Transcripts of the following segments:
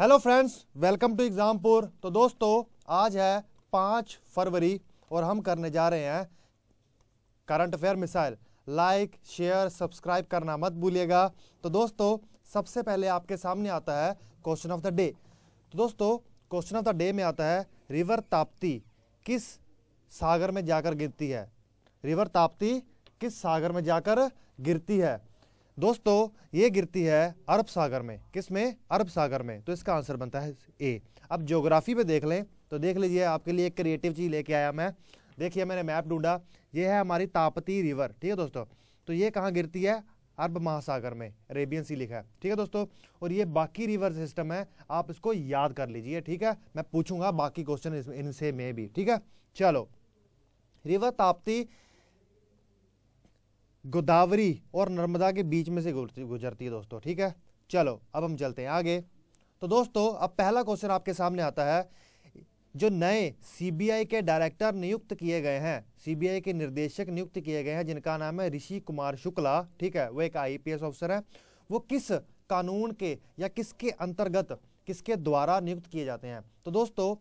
Hello friends, welcome to Exampur. तो दोस्तों, आज है 5 फरवरी और हम करने जा रहे हैं current affair missile. Like, share, subscribe करना मत भूलिएगा। तो दोस्तों, सबसे पहले आपके सामने आता है क्वेश्चन ऑफ द डे। तो दोस्तों, क्वेश्चन ऑफ द डे में आता है रिवर ताप्ती किस सागर में जाकर गिरती है। रिवर ताप्ती किस सागर में जाकर गिरती है? दोस्तों, ये गिरती है अरब सागर में। किस में? अरब सागर में। तो इसका आंसर बनता है ए। अब ज्योग्राफी पे देख लें तो देख लीजिए, आपके लिए एक क्रिएटिव चीज़ लेके आया मैं। देखिए, मैंने मैप ढूंढा, ये है हमारी ताप्ती रिवर। ठीक है दोस्तों, तो ये कहाँ गिरती है? अरब महासागर में, अरेबियन सी लिखा है। ठीक है दोस्तों, और ये बाकी रिवर सिस्टम है, आप इसको याद कर लीजिए। ठीक है, मैं पूछूंगा बाकी क्वेश्चन इनसे में भी। ठीक है, चलो। रिवर ताप्ती गोदावरी और नर्मदा के बीच में से गुजरती है दोस्तों। ठीक है, चलो अब हम चलते हैं आगे। तो दोस्तों, अब पहला क्वेश्चन आपके सामने आता है, जो नए सीबीआई के डायरेक्टर नियुक्त किए गए हैं, सीबीआई के निर्देशक नियुक्त किए गए हैं, जिनका नाम है ऋषि कुमार शुक्ला। ठीक है, वो एक आईपीएस ऑफिसर है। वो किस कानून के या किसके अंतर्गत, किसके द्वारा नियुक्त किए जाते हैं? तो दोस्तों,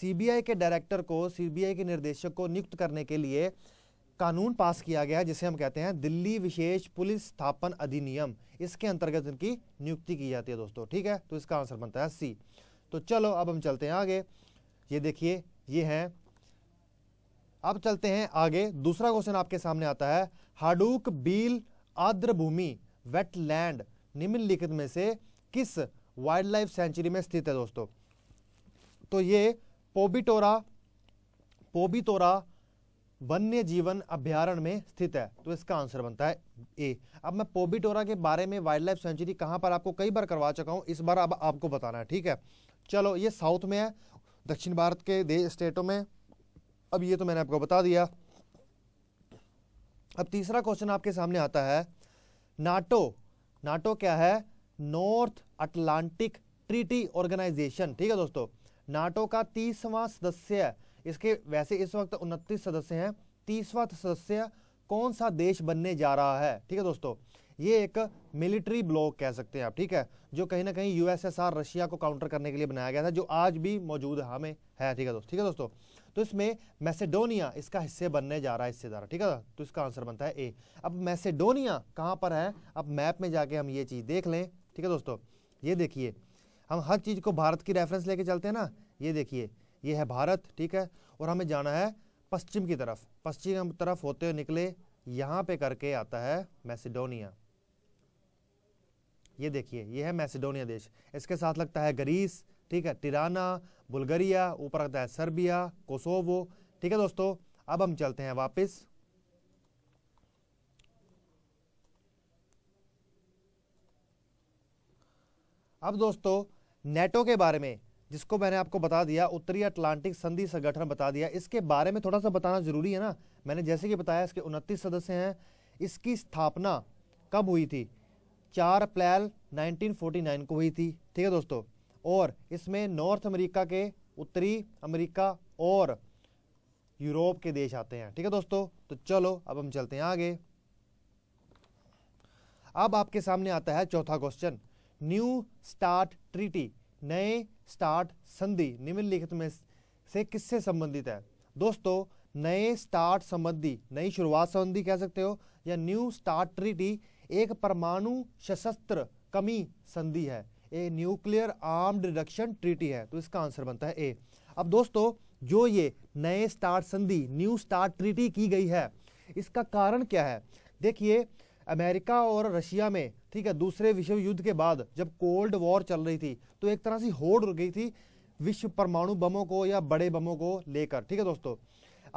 सीबीआई के डायरेक्टर को, सीबीआई के निर्देशक को नियुक्त करने के लिए कानून पास किया गया है, जिसे हम कहते हैं दिल्ली विशेष पुलिस स्थापन अधिनियम। इसके अंतर्गत इनकी नियुक्ति की जाती है दोस्तों। ठीक है, तो इसका आंसर बनता है सी। तो चलो अब हम चलते हैं आगे। ये देखिए, ये हैं। अब चलते हैं आगे। दूसरा क्वेश्चन आपके सामने आता है, हाडूक बील आर्द्रभूमि वेटलैंड निम्नलिखित में से किस वाइल्ड लाइफ सेंचुरी में स्थित है? दोस्तों, तो ये पोबितोरा वन्य जीवन अभ्यारण्य में स्थित है। तो इसका आंसर बनता है ए। अब मैं पोबिटोरा के बारे में वाइल्ड लाइफ सेंचुरी कहाँ पर आपको कई बार करवा चुका हूँ, इस बार अब आपको बताना है। ठीक है, चलो। ये साउथ में है, दक्षिण भारत के स्टेटों में। अब ये तो मैंने आपको बता दिया। अब तीसरा क्वेश्चन आपके सामने आता है, नाटो क्या है? North Atlantic Treaty organisation. ठीक है दोस्तों, नाटो का 30वां सदस्य है। इसके वैसे इस वक्त 29 सदस्य हैं। 30वां सदस्य कौन सा देश बनने जा रहा है? ठीक है दोस्तों, ये एक मिलिट्री ब्लॉक कह सकते हैं आप। ठीक है, जो कहीं ना कहीं यूएसएसआर, रशिया को काउंटर करने के लिए बनाया गया था, जो आज भी मौजूद हमें है। ठीक है दोस्तों, तो इसमें मैसेडोनिया इसका हिस्से बनने जा रहा है, हिस्सेदार। ठीक है, तो इसका आंसर बनता है ए। अब मैसेडोनिया कहाँ पर है, अब मैप में जाके हम ये चीज़ देख लें। ठीक है दोस्तों, ये देखिए, हम हर चीज़ को भारत की रेफरेंस लेके चलते हैं ना। ये देखिए, ये है भारत। ठीक है, और हमें जाना है पश्चिम की तरफ। पश्चिम की तरफ होते हुए निकले, यहाँ पे करके आता है मैसेडोनिया। ये देखिए, ये है मैसेडोनिया देश। इसके साथ लगता है ग्रीस। ठीक है, तिराना, बुल्गारिया, ऊपर आता है सर्बिया, कोसोवो। ठीक है दोस्तों, अब हम चलते हैं वापस। अब दोस्तों, नेटो के बारे में, जिसको मैंने आपको बता दिया, उत्तरी अटलांटिक संधि संगठन बता दिया, इसके बारे में थोड़ा सा बताना जरूरी है ना। मैंने जैसे कि बताया, इसके 29 सदस्य हैं। इसकी स्थापना कब हुई थी? 4 अप्रैल 1949 को हुई थी। ठीक है दोस्तों, और इसमें नॉर्थ अमेरिका के, उत्तरी अमेरिका और यूरोप के देश आते हैं। ठीक है दोस्तों, तो चलो अब हम चलते हैं आगे। अब आपके सामने आता है चौथा क्वेश्चन, न्यू स्टार्ट ट्रीटी, नए स्टार्ट संधि निम्नलिखित में से किससे संबंधित है? दोस्तों, नए स्टार्ट संबंधी, नई शुरुआत संबंधी कह सकते हो, या न्यू स्टार्ट ट्रीटी एक परमाणु सशस्त्र कमी संधि है, a nuclear armed reduction treaty है। तो इसका आंसर बनता है ए। अब दोस्तों, जो ये नए स्टार्ट संधि, न्यू स्टार्ट ट्रीटी की गई है, इसका कारण क्या है? देखिए, अमेरिका और रशिया में, ठीक है, दूसरे विश्व युद्ध के बाद जब कोल्ड वॉर चल रही थी, तो एक तरह से होड़ उड़ गई थी विश्व परमाणु बमों को या बड़े बमों को लेकर। ठीक है दोस्तों,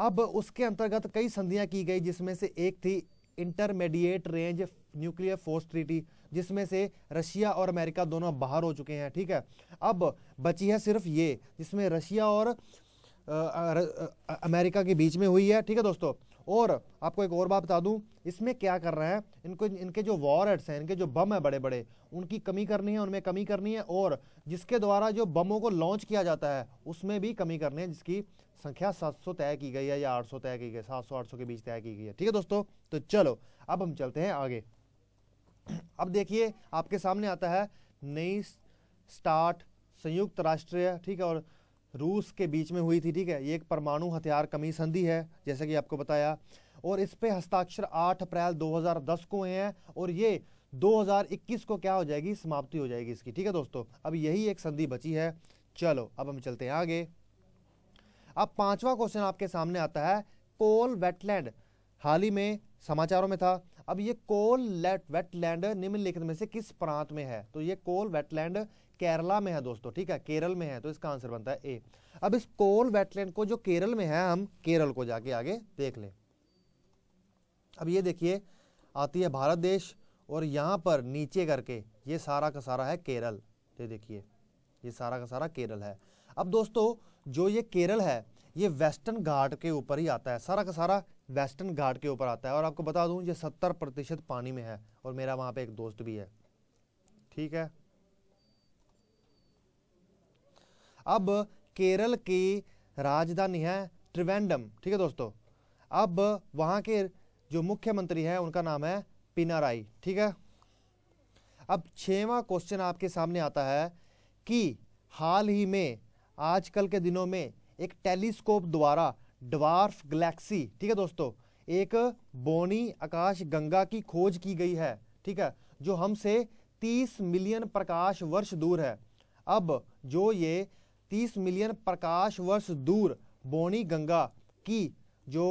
अब उसके अंतर्गत कई संधियां की गई, जिसमें से एक थी intermediate range nuclear force treaty, जिसमें से रशिया और अमेरिका दोनों बाहर हो चुके हैं। ठीक है, अब बची है सिर्फ ये, जिसमें रशिया और अमेरिका के बीच में हुई है। ठीक है दोस्तों, और आपको एक और बात बता दूं, इसमें क्या कर रहे हैं, इनको, इनके जो वॉर हेड्स हैं, इनके जो बम है बड़े बड़े, उनकी कमी करनी है, उनमें कमी करनी है, और जिसके द्वारा जो बमों को लॉन्च किया जाता है उसमें भी कमी करनी है, जिसकी संख्या 700 तय की गई है या 800 तय की गई है, 700-800 के बीच तय की गई है। ठीक है दोस्तों, तो चलो अब हम चलते हैं आगे। अब देखिए, आपके सामने आता है नई स्टार्ट संयुक्त राष्ट्र ठीक है और रूस के बीच में हुई थी ठीक है। ये एक परमाणु हथियार कमी संधि है जैसा कि आपको बताया, और इस पे हस्ताक्षर 8 अप्रैल 2010 को हुए हैं और ये 2021 को क्या हो जाएगी, समाप्ति हो जाएगी इसकी ठीक है दोस्तों। अब यही एक संधि बची है। चलो अब हम चलते हैं आगे। अब पांचवा क्वेश्चन आपके सामने आता है कोल वेटलैंड, हाल ही में समाचारों में था। अब ये कोल वेटलैंड निम्नलिखित में से किस प्रांत में है, तो ये कोल वेटलैंड केरला में है दोस्तों ठीक है, केरल में है, तो इसका आंसर बनता है ए। अब इस कोल वेटलैंड को जो केरल में है, हम केरल को जाके आगे देख लें। अब ये देखिए आती है भारत देश और यहाँ पर नीचे करके ये सारा का सारा है केरल, ये देखिए ये सारा का सारा केरल है। अब दोस्तों जो ये केरल है ये वेस्टर्न घाट के ऊपर ही आता है, सारा का सारा वेस्टर्न घाट के ऊपर आता है। और आपको बता दूं ये 70% पानी में है और मेरा वहाँ पे एक दोस्त भी है ठीक है। अब केरल की राजधानी है त्रिवेंद्रम ठीक है दोस्तों। अब वहाँ के जो मुख्यमंत्री हैं उनका नाम है पिनाराई ठीक है। अब 6वां क्वेश्चन आपके सामने आता है कि हाल ही में आजकल के दिनों में एक टेलीस्कोप द्वारा ड्वार्फ गैलेक्सी ठीक है दोस्तों, एक बोनी आकाश गंगा की खोज की गई है ठीक है, जो हमसे 30 मिलियन प्रकाश वर्ष दूर है। अब जो ये 30 मिलियन प्रकाश वर्ष दूर बोनी गंगा की जो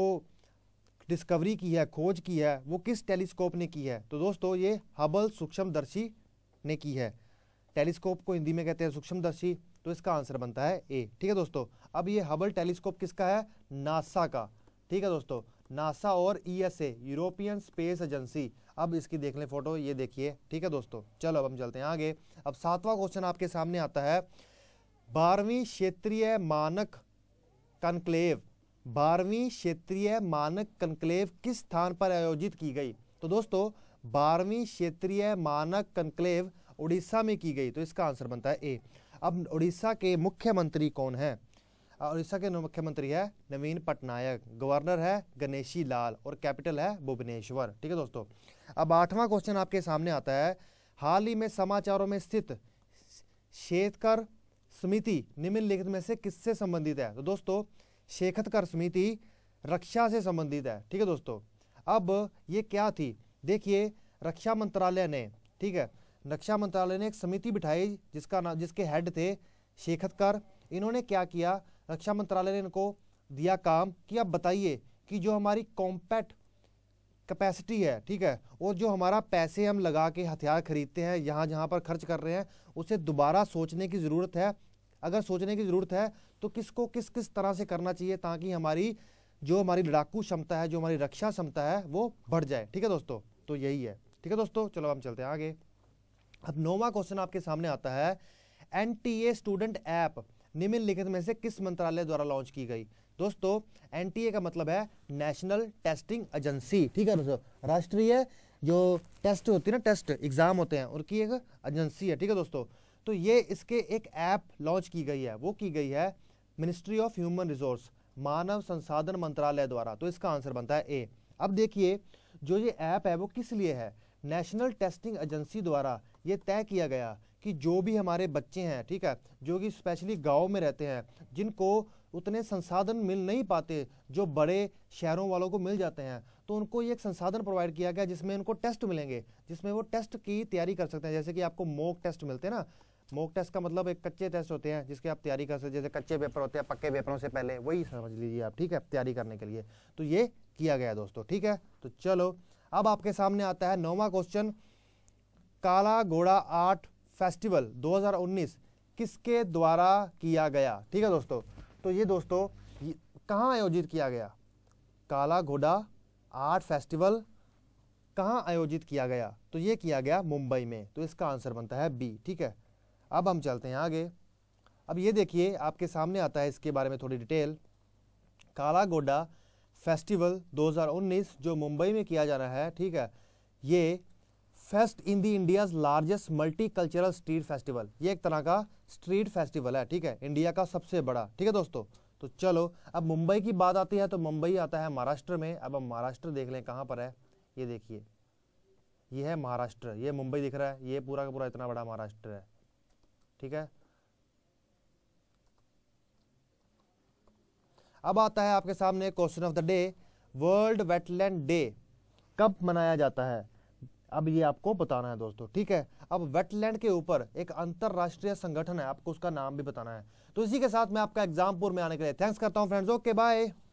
डिस्कवरी की है, खोज की है, वो किस टेलीस्कोप ने की है, तो दोस्तों ये हबल सूक्ष्मदर्शी ने की है। टेलीस्कोप को हिंदी में कहते हैं सूक्ष्मदर्शी, तो इसका आंसर बनता है ए ठीक है दोस्तों। अब ये हबल टेलीस्कोप किसका है, नासा का ठीक है दोस्तों, नासा और ईएसए यूरोपियन स्पेस एजेंसी। अब इसकी देख लें फोटो, ये देखिए ठीक है दोस्तों। चलो अब हम चलते हैं आगे। अब 7वां क्वेश्चन आपके सामने आता है 12वीं क्षेत्रीय मानक कन्क्लेव, 12वीं क्षेत्रीय मानक कन्क्लेव किस स्थान पर आयोजित की गई, तो दोस्तों 12वीं क्षेत्रीय मानक कन्क्लेव उड़ीसा में की गई, तो इसका आंसर बनता है ए। अब उड़ीसा के मुख्यमंत्री कौन है, उड़ीसा के मुख्यमंत्री है नवीन पटनायक, गवर्नर है गणेशी लाल और कैपिटल है भुवनेश्वर ठीक है दोस्तों। अब 8वां क्वेश्चन आपके सामने आता है हाल ही में समाचारों में स्थित शेतकर समिति निम्नलिखित में से किससे संबंधित है, तो दोस्तों शेखतकर समिति रक्षा से संबंधित है ठीक है दोस्तों। अब ये क्या थी, देखिए रक्षा मंत्रालय ने ठीक है, रक्षा मंत्रालय ने एक समिति बिठाई जिसका नाम, जिसके हेड थे शेखतकर। इन्होंने क्या किया, रक्षा मंत्रालय ने इनको दिया काम कि आप बताइए कि जो हमारी कॉम्पैक्ट कैपेसिटी है ठीक है, और जो हमारा पैसे हम लगा के हथियार खरीदते हैं, यहाँ जहाँ पर खर्च कर रहे हैं, उसे दोबारा सोचने की ज़रूरत है। अगर सोचने की ज़रूरत है तो किसको किस तरह से करना चाहिए ताकि हमारी जो लड़ाकू क्षमता है, जो हमारी रक्षा क्षमता है, वो बढ़ जाए ठीक है दोस्तों। तो यही है ठीक है दोस्तों। चलो हम चलते हैं आगे। अब 9वां क्वेश्चन आपके सामने आता है एनटीए स्टूडेंट ऐप निम्नलिखित में से किस मंत्रालय द्वारा लॉन्च की गई, दोस्तों एनटीए का मतलब है नेशनल टेस्टिंग एजेंसी ठीक है दोस्तों, राष्ट्रीय जो टेस्ट होती है ना, टेस्ट एग्जाम होते हैं, उनकी एक एजेंसी है ठीक है दोस्तों। तो ये इसके एक ऐप लॉन्च की गई है, वो की गई है मिनिस्ट्री ऑफ ह्यूमन रिसोर्स, मानव संसाधन मंत्रालय द्वारा, तो इसका आंसर बनता है ए। अब देखिए जो ये ऐप है वो किस लिए है, नेशनल टेस्टिंग एजेंसी द्वारा ये तय किया गया कि जो भी हमारे बच्चे हैं ठीक है, जो कि स्पेशली गांव में रहते हैं, जिनको उतने संसाधन मिल नहीं पाते जो बड़े शहरों वालों को मिल जाते हैं, तो उनको ये एक संसाधन प्रोवाइड किया गया जिसमें उनको टेस्ट मिलेंगे, जिसमें वो टेस्ट की तैयारी कर सकते हैं। जैसे कि आपको मॉक टेस्ट मिलते हैं ना, मॉक टेस्ट का मतलब एक कच्चे टेस्ट होते हैं जिसके आप तैयारी कर सकते हैं, जैसे कच्चे पेपर होते हैं पक्के पेपरों से पहले, वही समझ लीजिए आप ठीक है, तैयारी करने के लिए तो ये किया गया दोस्तों ठीक है। तो चलो अब आपके सामने आता है 9वां क्वेश्चन काला घोड़ा आर्ट फेस्टिवल 2019 किसके द्वारा किया गया ठीक है दोस्तों। तो ये दोस्तों कहाँ आयोजित किया गया, काला घोड़ा आर्ट फेस्टिवल कहाँ आयोजित किया गया, तो ये किया गया मुंबई में, तो इसका आंसर बनता है बी ठीक है। अब हम चलते हैं आगे। अब ये देखिए आपके सामने आता है इसके बारे में थोड़ी डिटेल, काला घोड़ा फेस्टिवल 2019 जो मुंबई में किया जा रहा है ठीक है, ये fest in the India's largest multi cultural street festival, ये एक तरह का स्ट्रीट फेस्टिवल है ठीक है, इंडिया का सबसे बड़ा ठीक है दोस्तों। तो चलो अब मुंबई की बात आती है तो मुंबई आता है महाराष्ट्र में। अब हम महाराष्ट्र देख लें कहाँ पर है, ये देखिए ये है महाराष्ट्र, ये मुंबई दिख रहा है, ये पूरा का पूरा इतना बड़ा महाराष्ट्र है ठीक है। अब आता है आपके सामने question of the day, world wetland day कब मनाया जाता है? अब ये आपको बताना है दोस्तों, ठीक है। अब वेटलैंड के ऊपर एक अंतरराष्ट्रीय संगठन है, आपको उसका नाम भी बताना है। तो इसी के साथ मैं आपका एग्जामपुर में आने के लिए थैंक्स करता हूँ फ्रेंड्स। Okay bye.